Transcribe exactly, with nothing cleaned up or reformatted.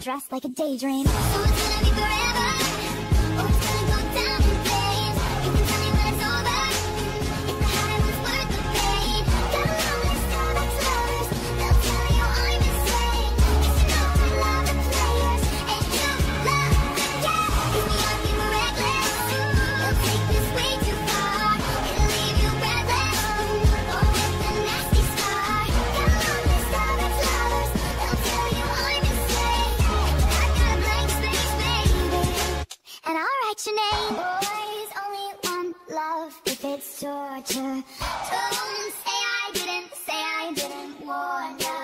dressed like a daydream. So it's gonna be forever. Oh, it's gonna go down in flames. You can tell me when it's over. If the high was worth the pain. Got a long list of ex-lovers. They'll tell you I'm insane. Cause you know I love the players. And you love the game. If we all be reckless, you'll take this way too far. It'll leave you breathless. Oh, with a nasty scar. Got a long list of ex-lovers. They'll tell you I'm insane. I got a blank space, baby. And I'll write your name. Boys, only one love if it's torture. Don't say I didn't, say I didn't warn ya.